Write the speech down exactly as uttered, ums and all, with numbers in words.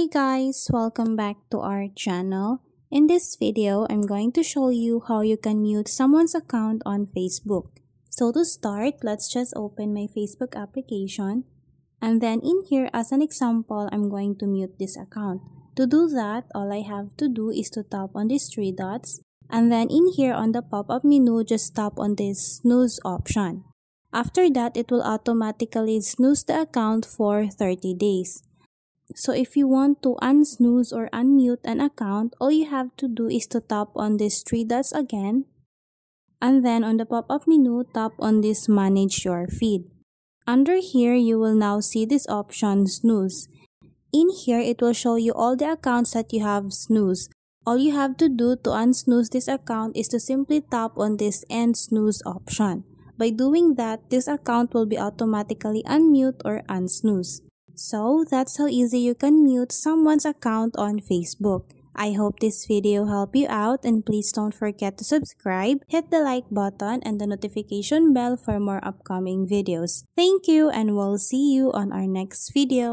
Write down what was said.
Hey guys, welcome back to our channel. In this video, I'm going to show you how you can mute someone's account on Facebook. So to start, let's just open my Facebook application. And then in here, as an example, I'm going to mute this account. To do that, all I have to do is to tap on these three dots. And then in here on the pop-up menu, just tap on this snooze option. After that, it will automatically snooze the account for thirty days. So if you want to unsnooze or unmute an account, all you have to do is to tap on these three dots again. And then on the pop-up menu, tap on this Manage Your Feed. Under here, you will now see this option Snooze. In here, it will show you all the accounts that you have snoozed. All you have to do to unsnooze this account is to simply tap on this End Snooze option. By doing that, this account will be automatically unmute or unsnooze. So that's how easy you can mute someone's account on Facebook. I hope this video helped you out, and please don't forget to subscribe, hit the like button and the notification bell for more upcoming videos. Thank you, and we'll see you on our next video.